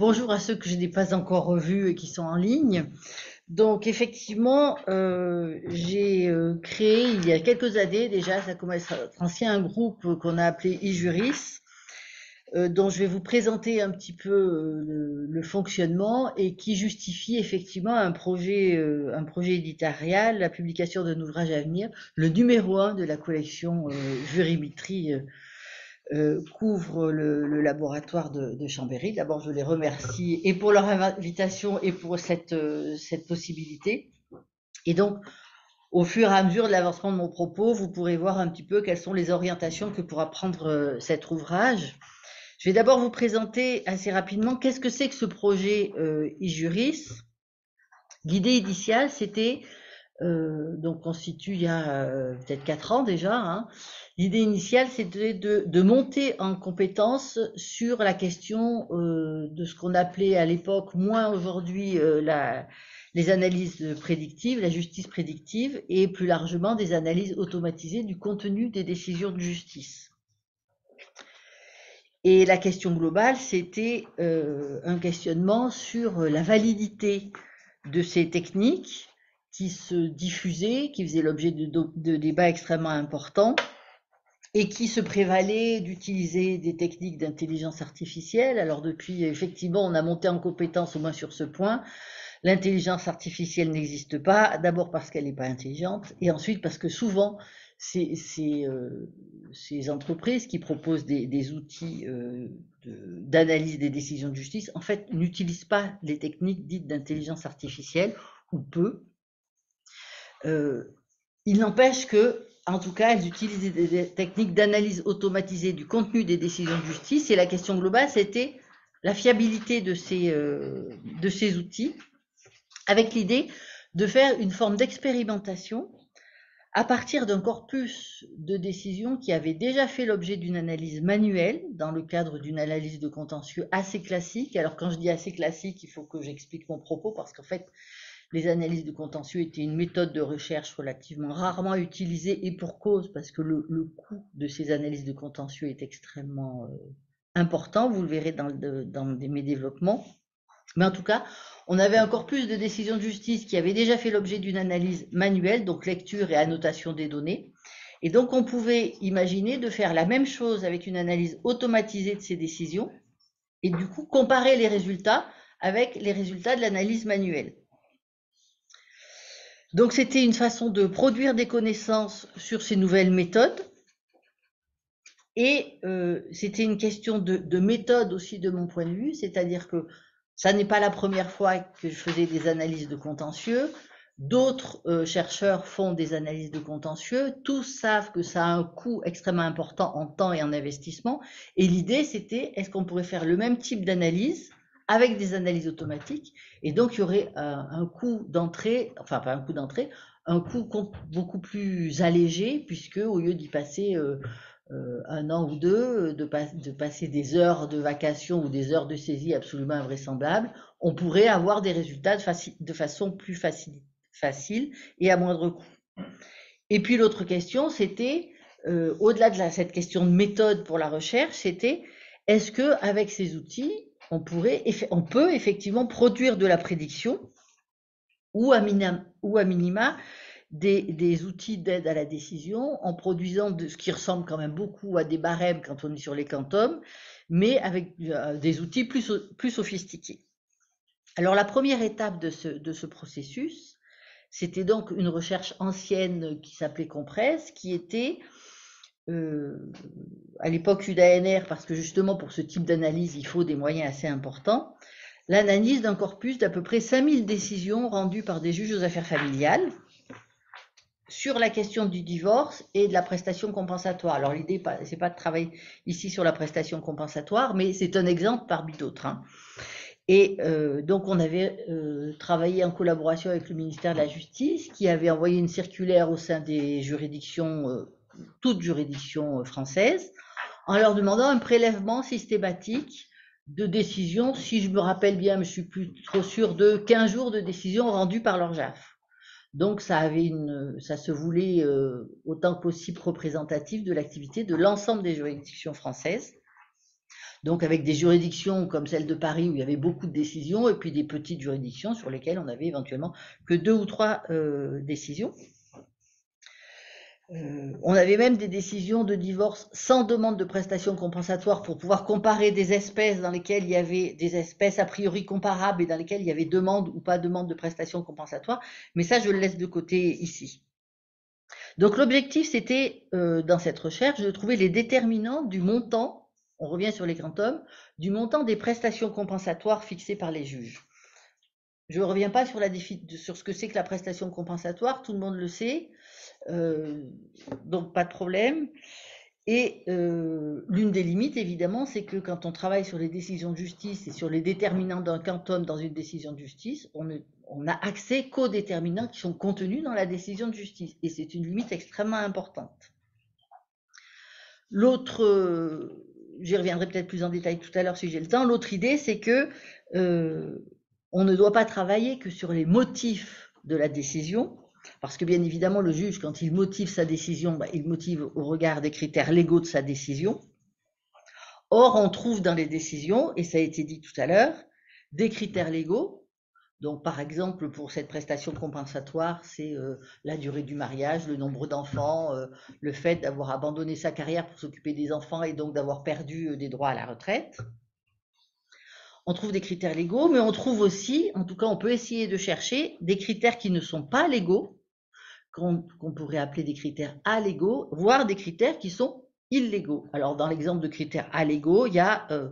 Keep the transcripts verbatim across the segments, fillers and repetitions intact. bonjour à ceux que je n'ai pas encore revus et qui sont en ligne. Donc effectivement, euh, j'ai euh, créé il y a quelques années déjà, ça commence à être un groupe qu'on a appelé e-juris, euh, dont je vais vous présenter un petit peu euh, le, le fonctionnement et qui justifie effectivement un projet, euh, un projet éditorial, la publication d'un ouvrage à venir. Le numéro un de la collection euh, Jurimétrie euh, Euh, couvre le, le laboratoire de, de Chambéry. D'abord, je les remercie et pour leur invitation et pour cette, euh, cette possibilité. Et donc, au fur et à mesure de l'avancement de mon propos, vous pourrez voir un petit peu quelles sont les orientations que pourra prendre euh, cet ouvrage. Je vais d'abord vous présenter assez rapidement qu'est-ce que c'est que ce projet e-juris. Euh, L'idée initiale, c'était... Euh, donc on se situe il y a euh, peut-être quatre ans déjà, hein. L'idée initiale c'était de, de monter en compétence sur la question euh, de ce qu'on appelait à l'époque, moins aujourd'hui, euh, la, les analyses prédictives, la justice prédictive et plus largement des analyses automatisées du contenu des décisions de justice. Et la question globale c'était euh, un questionnement sur la validité de ces techniques qui se diffusait, qui faisait l'objet de, de, de débats extrêmement importants et qui se prévalait d'utiliser des techniques d'intelligence artificielle. Alors depuis, effectivement, on a monté en compétence au moins sur ce point. L'intelligence artificielle n'existe pas, d'abord parce qu'elle n'est pas intelligente et ensuite parce que souvent, ces, ces, euh, ces entreprises qui proposent des, des outils euh, d'analyse de, des décisions de justice, en fait, n'utilisent pas les techniques dites d'intelligence artificielle ou peu. Euh, il n'empêche que, en tout cas, elles utilisent des, des techniques d'analyse automatisée du contenu des décisions de justice. Et la question globale, c'était la fiabilité de ces, euh, de ces outils, avec l'idée de faire une forme d'expérimentation à partir d'un corpus de décisions qui avait déjà fait l'objet d'une analyse manuelle, dans le cadre d'une analyse de contentieux assez classique. Alors, quand je dis assez classique, il faut que j'explique mon propos, parce qu'en fait, les analyses de contentieux étaient une méthode de recherche relativement rarement utilisée et pour cause, parce que le, le coût de ces analyses de contentieux est extrêmement euh, important, vous le verrez dans, le, dans mes développements. Mais en tout cas, on avait un corpus de décisions de justice qui avait déjà fait l'objet d'une analyse manuelle, donc lecture et annotation des données. Et donc on pouvait imaginer de faire la même chose avec une analyse automatisée de ces décisions et du coup comparer les résultats avec les résultats de l'analyse manuelle. Donc c'était une façon de produire des connaissances sur ces nouvelles méthodes et euh, c'était une question de, de méthode aussi de mon point de vue, c'est-à-dire que ça n'est pas la première fois que je faisais des analyses de contentieux, d'autres euh, chercheurs font des analyses de contentieux, tous savent que ça a un coût extrêmement important en temps et en investissement et l'idée c'était est-ce qu'on pourrait faire le même type d'analyse avec des analyses automatiques, et donc il y aurait un, un coût d'entrée, enfin pas un coût d'entrée, un coût beaucoup plus allégé, puisque au lieu d'y passer euh, euh, un an ou deux, de, pas, de passer des heures de vacation ou des heures de saisie absolument invraisemblables, on pourrait avoir des résultats de, faci de façon plus facile, facile et à moindre coût. Et puis l'autre question, c'était, euh, au-delà de la, cette question de méthode pour la recherche, c'était, est-ce qu'avec ces outils, On, pourrait, on peut effectivement produire de la prédiction ou à minima, ou à minima des, des outils d'aide à la décision en produisant de, ce qui ressemble quand même beaucoup à des barèmes quand on est sur les quantums, mais avec euh, des outils plus, plus sophistiqués. Alors la première étape de ce, de ce processus, c'était donc une recherche ancienne qui s'appelait Compresse, qui était... Euh, à l'époque U D A N R, parce que justement pour ce type d'analyse, il faut des moyens assez importants, l'analyse d'un corpus d'à peu près cinq mille décisions rendues par des juges aux affaires familiales sur la question du divorce et de la prestation compensatoire. Alors l'idée, c'est pas de travailler ici sur la prestation compensatoire, mais c'est un exemple parmi d'autres, hein. Et euh, donc on avait euh, travaillé en collaboration avec le ministère de la Justice, qui avait envoyé une circulaire au sein des juridictions euh, toute juridiction française, en leur demandant un prélèvement systématique de décisions, si je me rappelle bien, mais je suis plus trop sûre, de quinze jours de décisions rendues par leur J A F. Donc ça, avait une, ça se voulait euh, autant que possible représentatif de l'activité de l'ensemble des juridictions françaises. donc avec des juridictions comme celle de Paris où il y avait beaucoup de décisions et puis des petites juridictions sur lesquelles on avait éventuellement que deux ou trois euh, décisions. Euh, on avait même des décisions de divorce sans demande de prestations compensatoires pour pouvoir comparer des espèces dans lesquelles il y avait des espèces a priori comparables et dans lesquelles il y avait demande ou pas demande de prestations compensatoires, mais ça je le laisse de côté ici. Donc l'objectif c'était euh, dans cette recherche de trouver les déterminants du montant, on revient sur les quantums, du montant des prestations compensatoires fixées par les juges. Je ne reviens pas sur, la, sur ce que c'est que la prestation compensatoire, tout le monde le sait, euh, donc pas de problème. Et euh, l'une des limites, évidemment, c'est que quand on travaille sur les décisions de justice et sur les déterminants d'un quantum dans une décision de justice, on ne, on n'a accès qu'aux déterminants qui sont contenus dans la décision de justice. Et c'est une limite extrêmement importante. L'autre... Euh, j'y reviendrai peut-être plus en détail tout à l'heure si j'ai le temps. L'autre idée, c'est que... Euh, on ne doit pas travailler que sur les motifs de la décision, parce que bien évidemment le juge, quand il motive sa décision, bah, il motive au regard des critères légaux de sa décision. Or, on trouve dans les décisions, et ça a été dit tout à l'heure, des critères légaux. Donc par exemple, pour cette prestation compensatoire, c'est euh, la durée du mariage, le nombre d'enfants, euh, le fait d'avoir abandonné sa carrière pour s'occuper des enfants et donc d'avoir perdu euh, des droits à la retraite. On trouve des critères légaux, mais on trouve aussi, en tout cas on peut essayer de chercher des critères qui ne sont pas légaux, qu'on qu'on pourrait appeler des critères allégaux, voire des critères qui sont illégaux. Alors dans l'exemple de critères allégaux, il y a euh,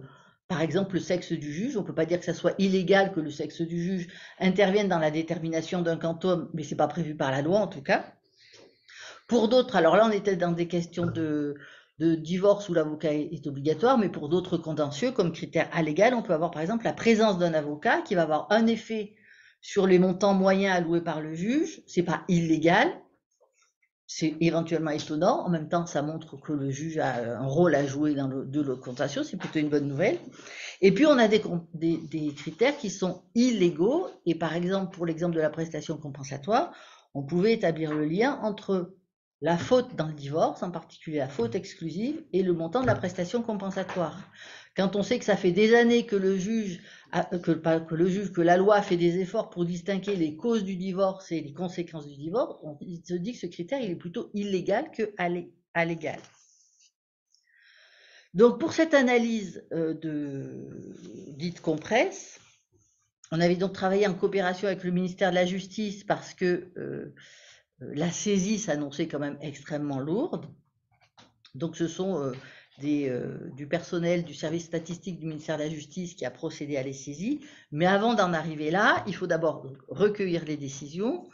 par exemple le sexe du juge. On ne peut pas dire que ça soit illégal que le sexe du juge intervienne dans la détermination d'un quantum, mais ce n'est pas prévu par la loi en tout cas. Pour d'autres, alors là on était dans des questions de... de divorce où l'avocat est obligatoire, mais pour d'autres contentieux, comme critère allégal, on peut avoir par exemple la présence d'un avocat qui va avoir un effet sur les montants moyens alloués par le juge. C'est pas illégal, c'est éventuellement étonnant. En même temps, ça montre que le juge a un rôle à jouer dans le, de le contentieux, c'est plutôt une bonne nouvelle. Et puis, on a des, des, des critères qui sont illégaux. Et par exemple, pour l'exemple de la prestation compensatoire, on pouvait établir le lien entre la faute dans le divorce, en particulier la faute exclusive, et le montant de la prestation compensatoire. Quand on sait que ça fait des années que le juge, a, que, pas, que le juge, que la loi fait des efforts pour distinguer les causes du divorce et les conséquences du divorce, on se dit que ce critère il est plutôt illégal que allégal. Donc pour cette analyse euh, de, dite compresse, on avait donc travaillé en coopération avec le ministère de la Justice parce que euh, la saisie s'annonçait quand même extrêmement lourde. Donc ce sont euh, des, euh, du personnel du service statistique du ministère de la Justice qui a procédé à les saisies. Mais avant d'en arriver là, il faut d'abord recueillir les décisions,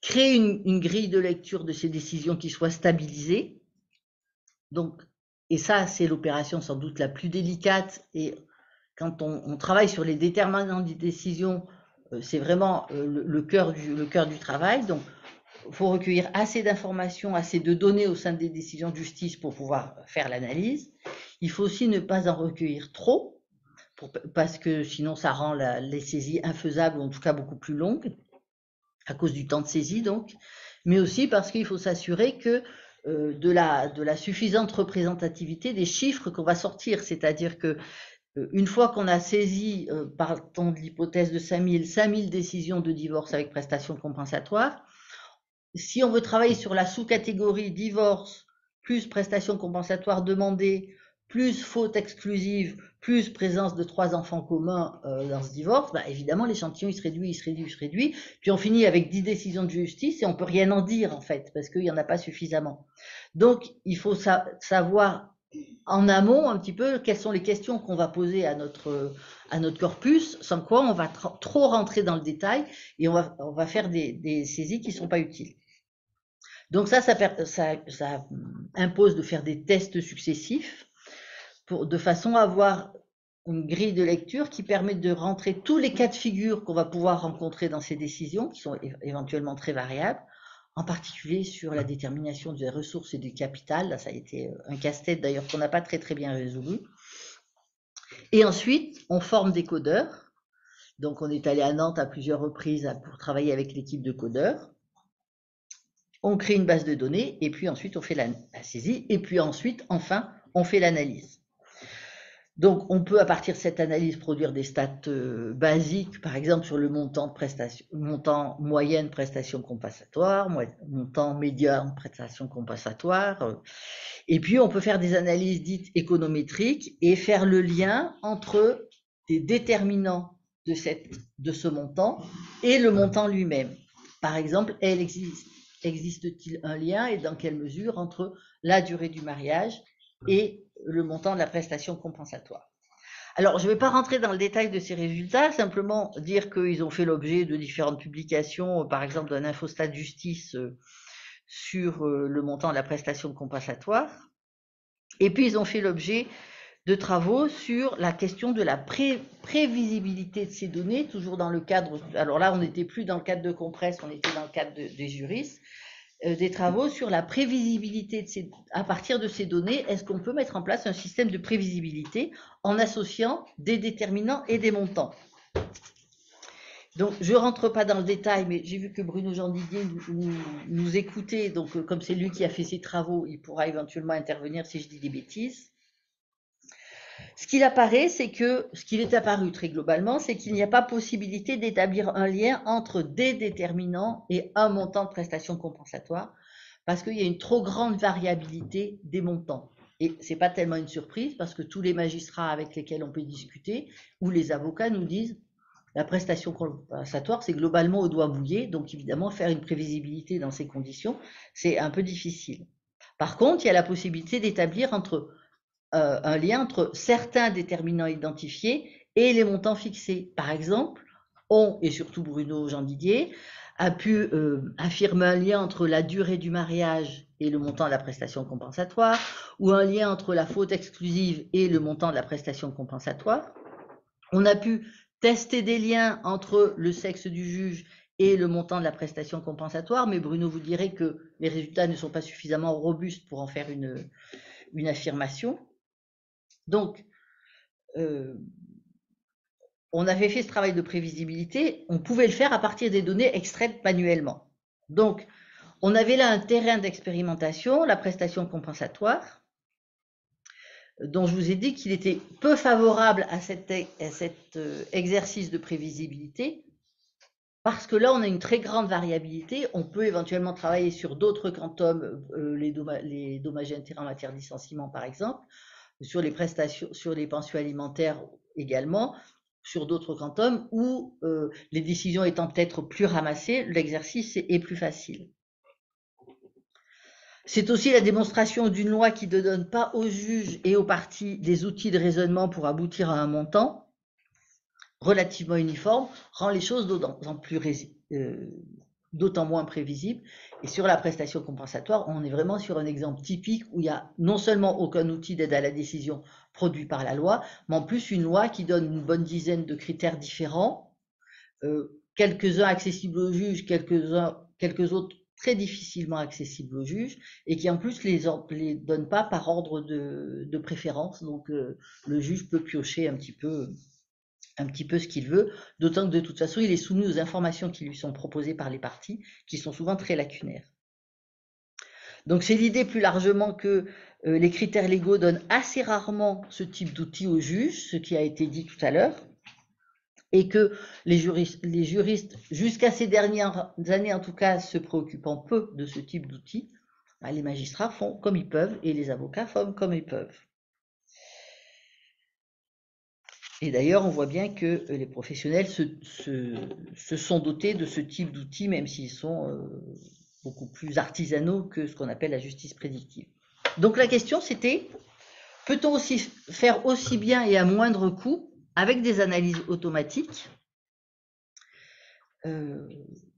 créer une, une grille de lecture de ces décisions qui soit stabilisée. Donc, et ça, c'est l'opération sans doute la plus délicate. Et quand on, on travaille sur les déterminants des décisions, euh, c'est vraiment euh, le, le, cœur du, le cœur du travail. Donc, il faut recueillir assez d'informations, assez de données au sein des décisions de justice pour pouvoir faire l'analyse. Il faut aussi ne pas en recueillir trop, pour, parce que sinon ça rend la, les saisies infaisables, ou en tout cas beaucoup plus longues, à cause du temps de saisie donc. Mais aussi parce qu'il faut s'assurer que euh, de, la, de la suffisante représentativité des chiffres qu'on va sortir, c'est-à-dire que une fois qu'on a saisi, euh, partant de l'hypothèse de cinq mille, cinq mille décisions de divorce avec prestations compensatoires, si on veut travailler sur la sous-catégorie divorce, plus prestations compensatoires demandées, plus faute exclusive, plus présence de trois enfants communs euh, dans ce divorce, bah, évidemment l'échantillon il se réduit, il se réduit, il se réduit. Puis on finit avec dix décisions de justice et on peut rien en dire en fait, parce qu'il n'y en a pas suffisamment. Donc il faut sa savoir en amont un petit peu quelles sont les questions qu'on va poser à notre, à notre corpus, sans quoi on va trop rentrer dans le détail et on va, on va faire des, des saisies qui ne sont pas utiles. Donc ça ça, ça, ça impose de faire des tests successifs pour, de façon à avoir une grille de lecture qui permet de rentrer tous les cas de figure qu'on va pouvoir rencontrer dans ces décisions, qui sont éventuellement très variables, en particulier sur la détermination des ressources et du capital. Là, ça a été un casse-tête d'ailleurs qu'on n'a pas très très bien résolu. Et ensuite, on forme des codeurs. Donc on est allé à Nantes à plusieurs reprises pour travailler avec l'équipe de codeurs. On crée une base de données et puis ensuite on fait la, la saisie et puis ensuite, enfin, on fait l'analyse. Donc, on peut, à partir de cette analyse, produire des stats euh, basiques, par exemple sur le montant de prestation, montant moyenne prestation compensatoire, montant médian prestation compensatoire. Euh, et puis, on peut faire des analyses dites économétriques et faire le lien entre des déterminants de, cette, de ce montant et le montant lui-même. Par exemple, elle existe, existe-t-il un lien et dans quelle mesure entre la durée du mariage et le montant de la prestation compensatoire. Alors, je ne vais pas rentrer dans le détail de ces résultats, simplement dire qu'ils ont fait l'objet de différentes publications, par exemple d'un infostat justice sur le montant de la prestation compensatoire. Et puis, ils ont fait l'objet de travaux sur la question de la pré prévisibilité de ces données, toujours dans le cadre, alors là, on n'était plus dans le cadre de Compresse, on était dans le cadre de, des juristes, des travaux sur la prévisibilité de ces, à partir de ces données, est-ce qu'on peut mettre en place un système de prévisibilité en associant des déterminants et des montants. Donc, je ne rentre pas dans le détail, mais j'ai vu que Bruno Jean-Didier nous, nous, nous écoutait, donc comme c'est lui qui a fait ses travaux, il pourra éventuellement intervenir si je dis des bêtises. Ce qu'il apparaît, c'est que, ce qu'il est apparu très globalement, c'est qu'il n'y a pas possibilité d'établir un lien entre des déterminants et un montant de prestation compensatoire, parce qu'il y a une trop grande variabilité des montants. Et ce n'est pas tellement une surprise, parce que tous les magistrats avec lesquels on peut discuter, ou les avocats nous disent, la prestation compensatoire, c'est globalement au doigt mouillé, donc évidemment, faire une prévisibilité dans ces conditions, c'est un peu difficile. Par contre, il y a la possibilité d'établir entre Euh, un lien entre certains déterminants identifiés et les montants fixés. Par exemple, on, et surtout Bruno Jean-Didier, a pu euh, affirmer un lien entre la durée du mariage et le montant de la prestation compensatoire, ou un lien entre la faute exclusive et le montant de la prestation compensatoire. On a pu tester des liens entre le sexe du juge et le montant de la prestation compensatoire, mais Bruno vous dirait que les résultats ne sont pas suffisamment robustes pour en faire une, une affirmation. Donc, euh, on avait fait ce travail de prévisibilité, on pouvait le faire à partir des données extraites manuellement. Donc, on avait là un terrain d'expérimentation, la prestation compensatoire, dont je vous ai dit qu'il était peu favorable à, cette, à cet exercice de prévisibilité, parce que là, on a une très grande variabilité, on peut éventuellement travailler sur d'autres quantums, euh, les, domm les dommages et intérêts en matière de licenciement par exemple, sur les prestations, sur les pensions alimentaires également, sur d'autres quantums, où euh, les décisions étant peut-être plus ramassées, l'exercice est, est plus facile. C'est aussi la démonstration d'une loi qui ne donne pas aux juges et aux parties des outils de raisonnement pour aboutir à un montant relativement uniforme, rend les choses d'autant plus euh, d'autant moins prévisibles. Et sur la prestation compensatoire, on est vraiment sur un exemple typique où il n'y a non seulement aucun outil d'aide à la décision produit par la loi, mais en plus une loi qui donne une bonne dizaine de critères différents, euh, quelques-uns accessibles au juge, quelques-uns, quelques autres très difficilement accessibles au juge, et qui en plus les, les donne pas par ordre de, de préférence. Donc euh, le juge peut piocher un petit peu un petit peu ce qu'il veut, d'autant que de toute façon, il est soumis aux informations qui lui sont proposées par les parties, qui sont souvent très lacunaires. Donc c'est l'idée plus largement que euh, les critères légaux donnent assez rarement ce type d'outils aux juges, ce qui a été dit tout à l'heure, et que les juristes, les juristes jusqu'à ces dernières années en tout cas, se préoccupant peu de ce type d'outils, bah, les magistrats font comme ils peuvent et les avocats font comme ils peuvent. Et d'ailleurs, on voit bien que les professionnels se, se, se sont dotés de ce type d'outils, même s'ils sont euh, beaucoup plus artisanaux que ce qu'on appelle la justice prédictive. Donc la question, c'était, peut-on aussi faire aussi bien et à moindre coût avec des analyses automatiques euh,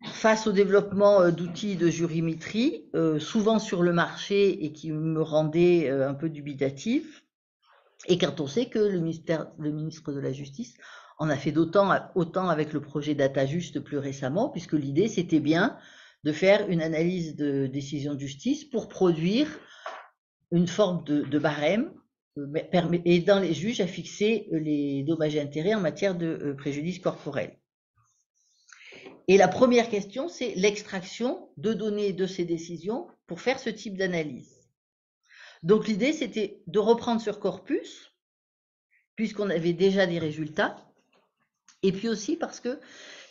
face au développement d'outils de jurimétrie, euh, souvent sur le marché et qui me rendaient euh, un peu dubitative. Et quand on sait que le, ministère, le ministre de la Justice en a fait d'autant autant avec le projet DataJust plus récemment, puisque l'idée c'était bien de faire une analyse de décision de justice pour produire une forme de, de barème aidant les juges à fixer les dommages et intérêts en matière de préjudice corporel. Et la première question, c'est l'extraction de données de ces décisions pour faire ce type d'analyse. Donc l'idée, c'était de reprendre sur corpus puisqu'on avait déjà des résultats, et puis aussi parce que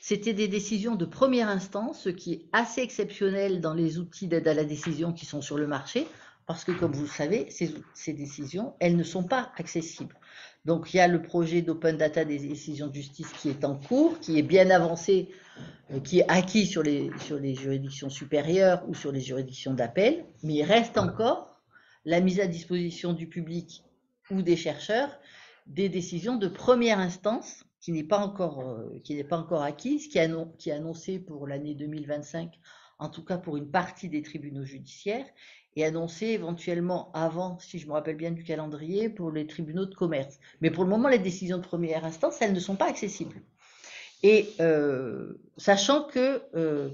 c'était des décisions de première instance, ce qui est assez exceptionnel dans les outils d'aide à la décision qui sont sur le marché, parce que, comme vous le savez, ces, ces décisions, elles ne sont pas accessibles. Donc, il y a le projet d'Open Data des décisions de justice qui est en cours, qui est bien avancé, qui est acquis sur les, sur les juridictions supérieures ou sur les juridictions d'appel, mais il reste encore la mise à disposition du public ou des chercheurs des décisions de première instance qui n'est pas encore, qui n'est pas encore acquise, qui est annoncée pour l'année deux mille vingt-cinq, en tout cas pour une partie des tribunaux judiciaires, et annoncée éventuellement avant, si je me rappelle bien du calendrier, pour les tribunaux de commerce. Mais pour le moment, les décisions de première instance, elles ne sont pas accessibles. Et euh, sachant que euh,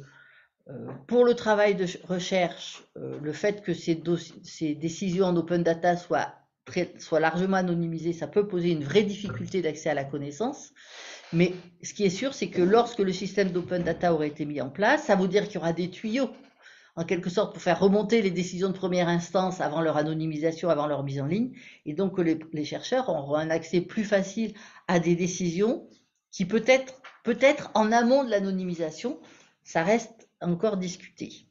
pour le travail de recherche, euh, le fait que ces, ces décisions en open data soient soit largement anonymisé, ça peut poser une vraie difficulté d'accès à la connaissance. Mais ce qui est sûr, c'est que lorsque le système d'open data aurait été mis en place, ça veut dire qu'il y aura des tuyaux, en quelque sorte, pour faire remonter les décisions de première instance avant leur anonymisation, avant leur mise en ligne. Et donc, les, les chercheurs auront un accès plus facile à des décisions qui, peut-être, peut-être en amont de l'anonymisation, ça reste encore discuté.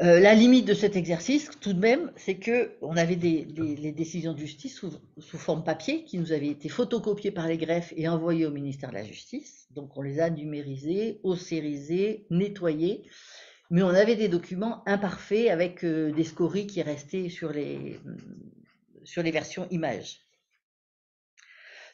Euh, la limite de cet exercice, tout de même, c'est qu'on avait des, des les décisions de justice sous, sous forme papier qui nous avaient été photocopiées par les greffes et envoyées au ministère de la Justice. Donc, on les a numérisées, ossérisées, nettoyées. Mais on avait des documents imparfaits avec euh, des scories qui restaient sur les, sur les versions images.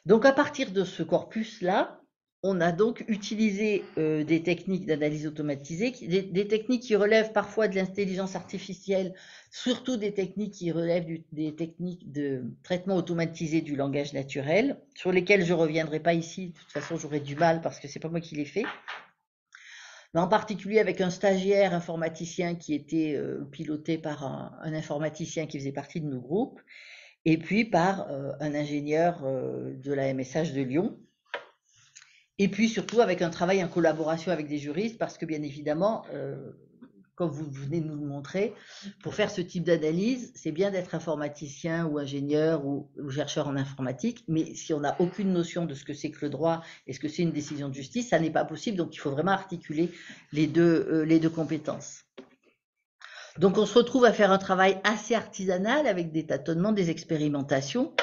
Donc, à partir de ce corpus-là, on a donc utilisé euh, des techniques d'analyse automatisée, des, des techniques qui relèvent parfois de l'intelligence artificielle, surtout des techniques qui relèvent du, des techniques de traitement automatisé du langage naturel, sur lesquelles je ne reviendrai pas ici, de toute façon j'aurai du mal parce que ce n'est pas moi qui les fais. Mais en particulier avec un stagiaire informaticien qui était euh, piloté par un, un informaticien qui faisait partie de nos groupes, et puis par euh, un ingénieur euh, de la M S H de Lyon. Et puis surtout avec un travail en collaboration avec des juristes, parce que bien évidemment, euh, comme vous venez de nous le montrer, pour faire ce type d'analyse, c'est bien d'être informaticien ou ingénieur ou, ou chercheur en informatique, mais si on n'a aucune notion de ce que c'est que le droit et ce que c'est une décision de justice, ça n'est pas possible, donc il faut vraiment articuler les deux, euh, les deux compétences. Donc on se retrouve à faire un travail assez artisanal avec des tâtonnements, des expérimentations,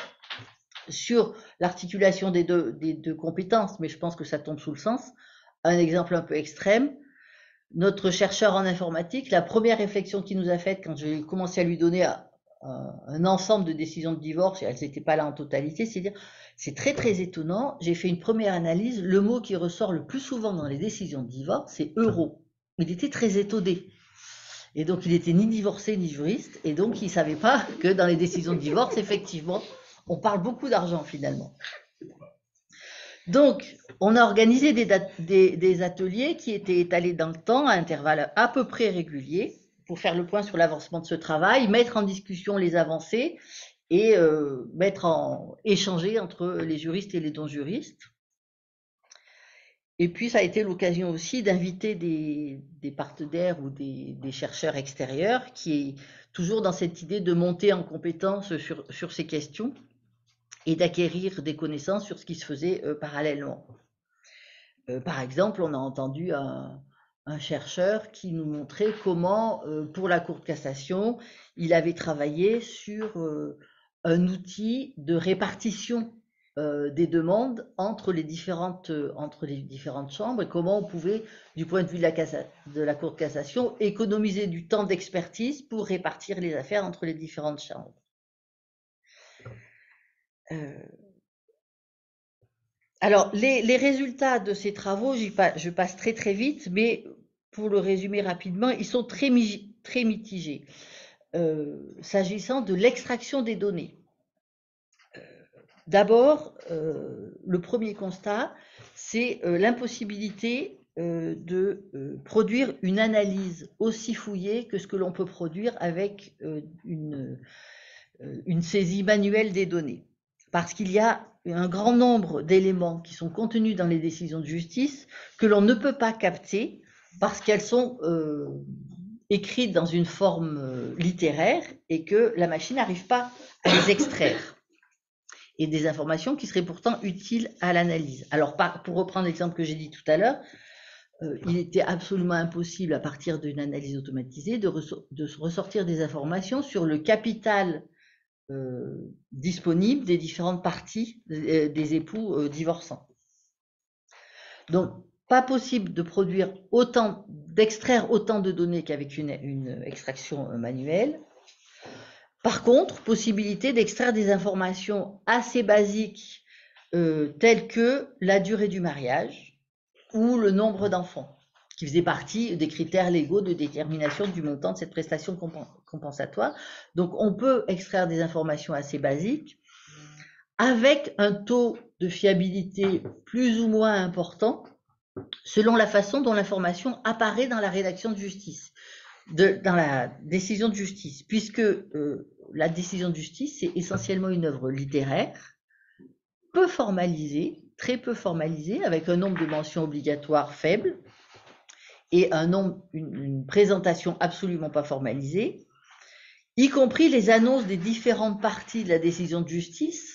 sur l'articulation des deux, des deux compétences, mais je pense que ça tombe sous le sens. Un exemple un peu extrême, notre chercheur en informatique, la première réflexion qu'il nous a faite quand j'ai commencé à lui donner un, un ensemble de décisions de divorce, et elles n'étaient pas là en totalité, c'est dire, c'est très très étonnant, j'ai fait une première analyse, le mot qui ressort le plus souvent dans les décisions de divorce, c'est « euro ». Il était très étonné. Et donc, il n'était ni divorcé ni juriste, et donc il ne savait pas que dans les décisions de divorce, effectivement, on parle beaucoup d'argent, finalement. Donc, on a organisé des, des, des ateliers qui étaient étalés dans le temps, à intervalles à peu près réguliers, pour faire le point sur l'avancement de ce travail, mettre en discussion les avancées et euh, mettre en, échanger entre les juristes et les non-juristes. Et puis, ça a été l'occasion aussi d'inviter des, des partenaires ou des, des chercheurs extérieurs qui est toujours dans cette idée de monter en compétence sur, sur ces questions et d'acquérir des connaissances sur ce qui se faisait euh, parallèlement. Euh, par exemple, on a entendu un, un chercheur qui nous montrait comment, euh, pour la Cour de cassation, il avait travaillé sur euh, un outil de répartition euh, des demandes entre les, différentes, euh, entre les différentes chambres et comment on pouvait, du point de vue de la, de la Cour de cassation, économiser du temps d'expertise pour répartir les affaires entre les différentes chambres. Euh, alors, les, les résultats de ces travaux, j'y pas, je passe très très vite, mais pour le résumer rapidement, ils sont très, très mitigés. Euh, s'agissant de l'extraction des données. Euh, D'abord, euh, le premier constat, c'est euh, l'impossibilité euh, de euh, produire une analyse aussi fouillée que ce que l'on peut produire avec euh, une, euh, une saisie manuelle des données. Parce qu'il y a un grand nombre d'éléments qui sont contenus dans les décisions de justice que l'on ne peut pas capter parce qu'elles sont euh, écrites dans une forme littéraire et que la machine n'arrive pas à les extraire. et des informations qui seraient pourtant utiles à l'analyse. Alors, pour reprendre l'exemple que j'ai dit tout à l'heure, euh, il était absolument impossible, à partir d'une analyse automatisée, de, de ressortir des informations sur le capital euh, disponible des différentes parties euh, des époux euh, divorçants. Donc, pas possible de produire autant, d'extraire autant de données qu'avec une, une extraction manuelle. Par contre, possibilité d'extraire des informations assez basiques euh, telles que la durée du mariage ou le nombre d'enfants, qui faisaient partie des critères légaux de détermination du montant de cette prestation compensatoire. Donc, on peut extraire des informations assez basiques avec un taux de fiabilité plus ou moins important selon la façon dont l'information apparaît dans la rédaction de justice, de, dans la décision de justice, puisque euh, la décision de justice, c'est essentiellement une œuvre littéraire, peu formalisée, très peu formalisée, avec un nombre de mentions obligatoires faible et un nombre, une, une présentation absolument pas formalisée, y compris les annonces des différentes parties de la décision de justice,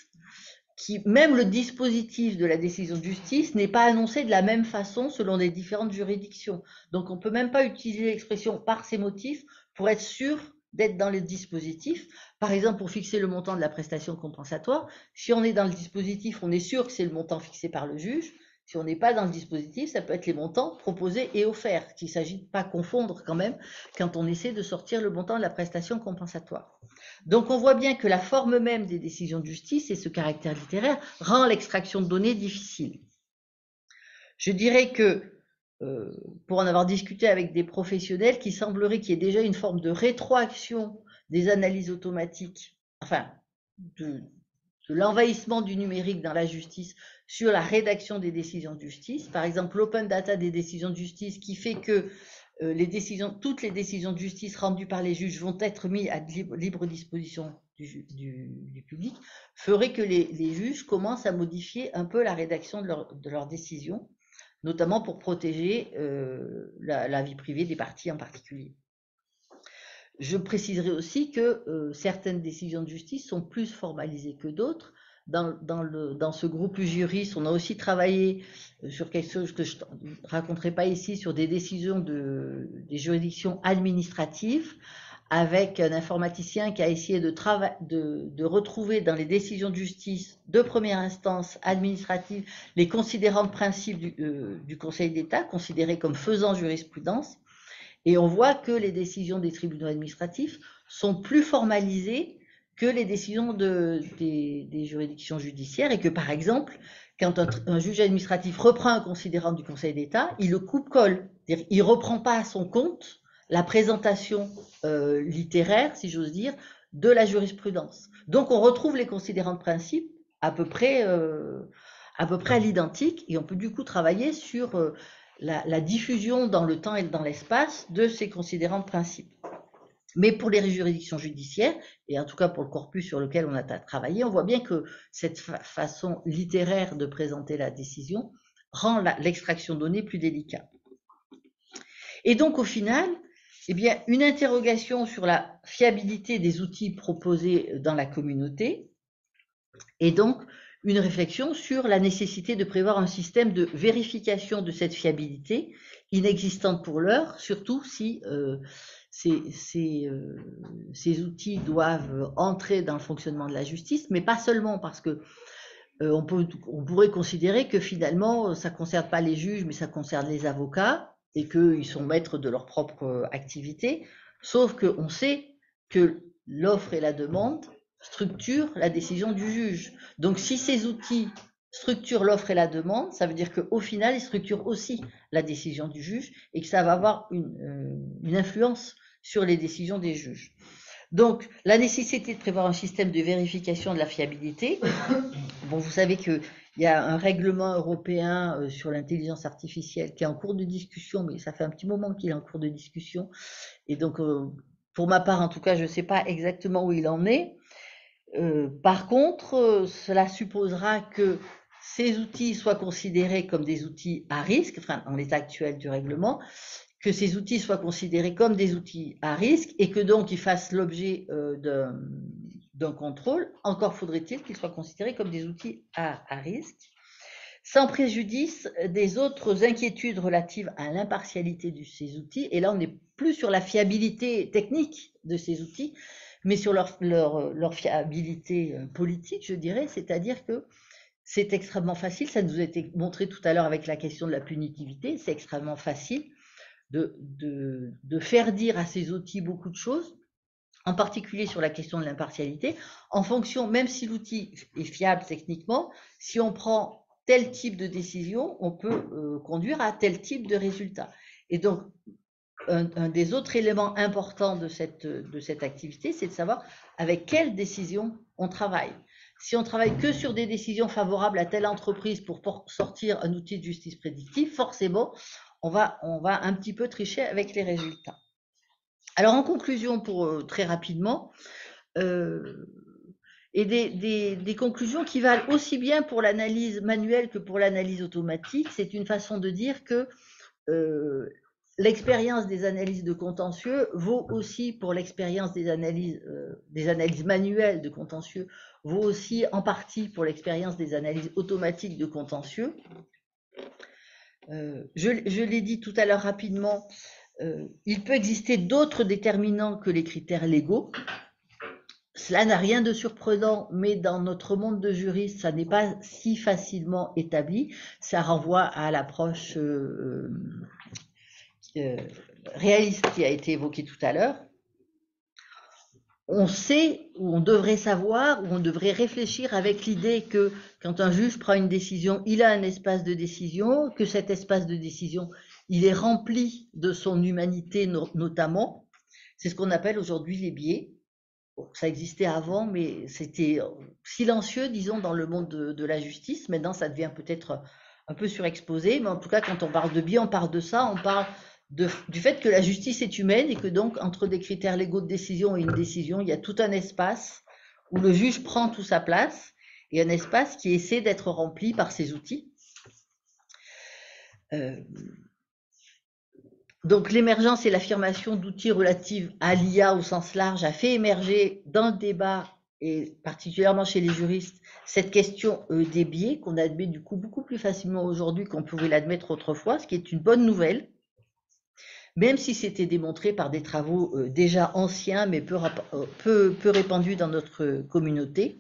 qui, même le dispositif de la décision de justice n'est pas annoncé de la même façon selon les différentes juridictions. Donc, on ne peut même pas utiliser l'expression « par ces motifs » pour être sûr d'être dans le dispositif. Par exemple, pour fixer le montant de la prestation compensatoire, si on est dans le dispositif, on est sûr que c'est le montant fixé par le juge. Si on n'est pas dans le dispositif, ça peut être les montants proposés et offerts, qu'il ne s'agit de pas confondre quand même quand on essaie de sortir le montant de la prestation compensatoire. Donc, on voit bien que la forme même des décisions de justice et ce caractère littéraire rend l'extraction de données difficile. Je dirais que, euh, pour en avoir discuté avec des professionnels, qu'il semblerait qu'il y ait déjà une forme de rétroaction des analyses automatiques, enfin, de... de l'envahissement du numérique dans la justice sur la rédaction des décisions de justice, par exemple l'open data des décisions de justice qui fait que euh, les décisions, toutes les décisions de justice rendues par les juges vont être mises à libre, libre disposition du, du, du public, ferait que les, les juges commencent à modifier un peu la rédaction de leurs de leur décisions, notamment pour protéger euh, la, la vie privée des parties en particulier. Je préciserai aussi que euh, certaines décisions de justice sont plus formalisées que d'autres. Dans, dans, le, dans ce groupe e-juris, on a aussi travaillé sur quelque chose que je ne raconterai pas ici, sur des décisions de, des juridictions administratives, avec un informaticien qui a essayé de, de, de retrouver dans les décisions de justice de première instance administrative les considérants de principe du, euh, du Conseil d'État, considérés comme faisant jurisprudence. Et on voit que les décisions des tribunaux administratifs sont plus formalisées que les décisions de, des, des juridictions judiciaires et que, par exemple, quand un, un juge administratif reprend un considérant du Conseil d'État, il le coupe-colle. Il ne reprend pas à son compte la présentation euh, littéraire, si j'ose dire, de la jurisprudence. Donc, on retrouve les considérants de principe à peu près, euh, à peu près à l'identique et on peut du coup travailler sur... Euh, La, la diffusion dans le temps et dans l'espace de ces considérants de principe. Mais pour les juridictions judiciaires, et en tout cas pour le corpus sur lequel on a travaillé, on voit bien que cette fa façon littéraire de présenter la décision rend l'extraction de données plus délicate. Et donc au final, eh bien, une interrogation sur la fiabilité des outils proposés dans la communauté, et donc une réflexion sur la nécessité de prévoir un système de vérification de cette fiabilité, inexistante pour l'heure, surtout si euh, ces, ces, euh, ces outils doivent entrer dans le fonctionnement de la justice, mais pas seulement parce que euh, on, peut, on pourrait considérer que finalement, ça ne concerne pas les juges, mais ça concerne les avocats, et qu'ils sont maîtres de leur propre activité, sauf qu'on sait que l'offre et la demande structure la décision du juge. Donc, si ces outils structurent l'offre et la demande, ça veut dire qu'au final, ils structurent aussi la décision du juge et que ça va avoir une, euh, une influence sur les décisions des juges. Donc, la nécessité de prévoir un système de vérification de la fiabilité. Bon, vous savez qu'il y a un règlement européen euh, sur l'intelligence artificielle qui est en cours de discussion, mais ça fait un petit moment qu'il est en cours de discussion. Et donc, euh, pour ma part, en tout cas, je ne sais pas exactement où il en est. Euh, par contre, euh, cela supposera que ces outils soient considérés comme des outils à risque, enfin, en l'état actuel du règlement, que ces outils soient considérés comme des outils à risque et que donc ils fassent l'objet euh, d'un contrôle, encore faudrait-il qu'ils soient considérés comme des outils à, à risque, sans préjudice des autres inquiétudes relatives à l'impartialité de ces outils. Et là, on n'est plus sur la fiabilité technique de ces outils, mais sur leur, leur, leur fiabilité politique, je dirais, c'est-à-dire que c'est extrêmement facile, ça nous a été montré tout à l'heure avec la question de la punitivité, c'est extrêmement facile de, de, de faire dire à ces outils beaucoup de choses, en particulier sur la question de l'impartialité, en fonction, même si l'outil est fiable techniquement, si on prend tel type de décision, on peut euh, conduire à tel type de résultat. Et donc, un, un des autres éléments importants de cette, de cette activité, c'est de savoir avec quelle décision on travaille. Si on travaille que sur des décisions favorables à telle entreprise pour sortir un outil de justice prédictive, forcément, on va, on va un petit peu tricher avec les résultats. Alors, en conclusion, pour très rapidement, euh, et des, des, des conclusions qui valent aussi bien pour l'analyse manuelle que pour l'analyse automatique, c'est une façon de dire que euh, l'expérience des analyses de contentieux vaut aussi pour l'expérience des analyses, euh, des analyses manuelles de contentieux, vaut aussi en partie pour l'expérience des analyses automatiques de contentieux. Euh, je je l'ai dit tout à l'heure rapidement, euh, il peut exister d'autres déterminants que les critères légaux. Cela n'a rien de surprenant, mais dans notre monde de juristes, ça n'est pas si facilement établi. Ça renvoie à l'approche euh, euh, réaliste qui a été évoquée tout à l'heure. On sait, ou on devrait savoir, ou on devrait réfléchir avec l'idée que quand un juge prend une décision, il a un espace de décision, que cet espace de décision, il est rempli de son humanité no- notamment. C'est ce qu'on appelle aujourd'hui les biais. Bon, ça existait avant, mais c'était silencieux, disons, dans le monde de, de la justice. Maintenant, ça devient peut-être un peu surexposé, mais en tout cas, quand on parle de biais, on parle de ça, on parle... De, du fait que la justice est humaine et que donc entre des critères légaux de décision et une décision, il y a tout un espace où le juge prend toute sa place et un espace qui essaie d'être rempli par ses outils. Euh, donc l'émergence et l'affirmation d'outils relatifs à l'I A au sens large a fait émerger dans le débat, et particulièrement chez les juristes, cette question euh, des biais qu'on admet du coup beaucoup plus facilement aujourd'hui qu'on pouvait l'admettre autrefois, ce qui est une bonne nouvelle. Même si c'était démontré par des travaux déjà anciens, mais peu, peu, peu répandus dans notre communauté.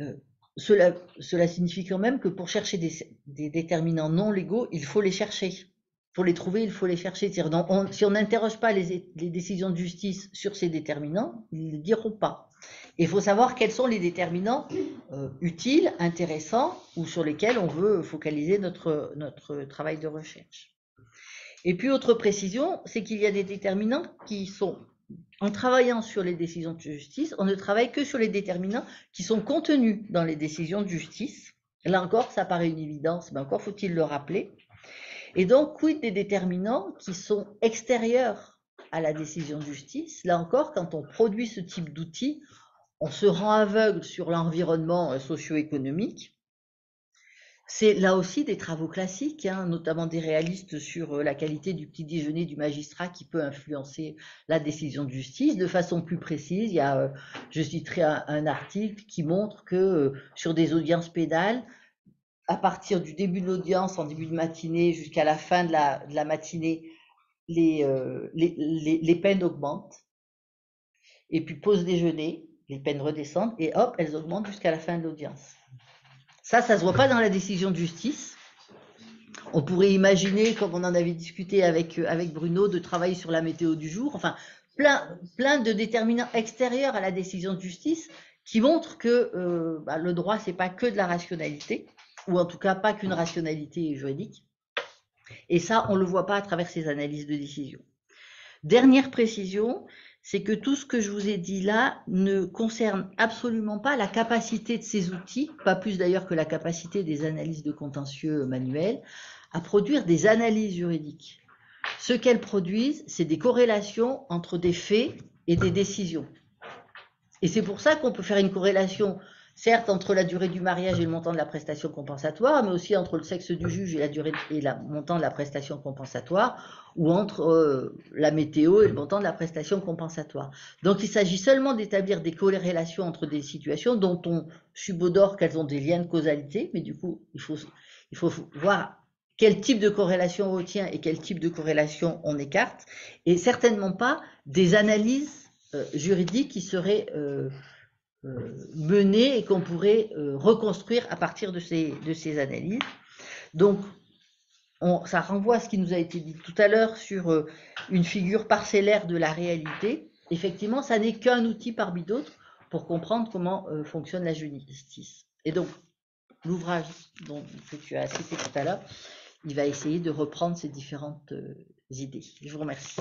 Euh, cela, cela signifie quand même que pour chercher des, des déterminants non légaux, il faut les chercher. Pour les trouver, il faut les chercher. C'est-à-dire, on, si on n'interroge pas les, les décisions de justice sur ces déterminants, ils ne diront pas. Et il faut savoir quels sont les déterminants euh, utiles, intéressants, ou sur lesquels on veut focaliser notre, notre travail de recherche. Et puis, autre précision, c'est qu'il y a des déterminants qui sont, en travaillant sur les décisions de justice, on ne travaille que sur les déterminants qui sont contenus dans les décisions de justice. Là encore, ça paraît une évidence, mais encore faut-il le rappeler. Et donc, quid des déterminants qui sont extérieurs à la décision de justice? Là encore, quand on produit ce type d'outils, on se rend aveugle sur l'environnement socio-économique. C'est là aussi des travaux classiques, hein, notamment des réalistes sur la qualité du petit déjeuner du magistrat qui peut influencer la décision de justice. De façon plus précise, il y a, je citerai un, un article qui montre que sur des audiences pénales, à partir du début de l'audience, en début de matinée, jusqu'à la fin de la, de la matinée, les, euh, les, les, les peines augmentent. Et puis pause déjeuner, les peines redescendent et hop, elles augmentent jusqu'à la fin de l'audience. Ça, ça ne se voit pas dans la décision de justice. On pourrait imaginer, comme on en avait discuté avec, avec Bruno, de travailler sur la météo du jour. Enfin, plein, plein de déterminants extérieurs à la décision de justice qui montrent que euh, bah, le droit, ce n'est pas que de la rationalité, ou en tout cas pas qu'une rationalité juridique. Et ça, on ne le voit pas à travers ces analyses de décision. Dernière précision, c'est que tout ce que je vous ai dit là ne concerne absolument pas la capacité de ces outils, pas plus d'ailleurs que la capacité des analyses de contentieux manuels, à produire des analyses juridiques. Ce qu'elles produisent, c'est des corrélations entre des faits et des décisions. Et c'est pour ça qu'on peut faire une corrélation certes entre la durée du mariage et le montant de la prestation compensatoire, mais aussi entre le sexe du juge et la durée et le montant de la prestation compensatoire, ou entre euh, la météo et le montant de la prestation compensatoire. Donc il s'agit seulement d'établir des corrélations entre des situations dont on subodore qu'elles ont des liens de causalité, mais du coup il faut, il faut voir quel type de corrélation on retient et quel type de corrélation on écarte, et certainement pas des analyses euh, juridiques qui seraient euh, euh, menées et qu'on pourrait euh, reconstruire à partir de ces, de ces analyses. Donc, on, ça renvoie à ce qui nous a été dit tout à l'heure sur euh, une figure parcellaire de la réalité. Effectivement, ça n'est qu'un outil parmi d'autres pour comprendre comment euh, fonctionne la justice. Et donc, l'ouvrage que tu as cité tout à l'heure, il va essayer de reprendre ces différentes euh, idées. Je vous remercie.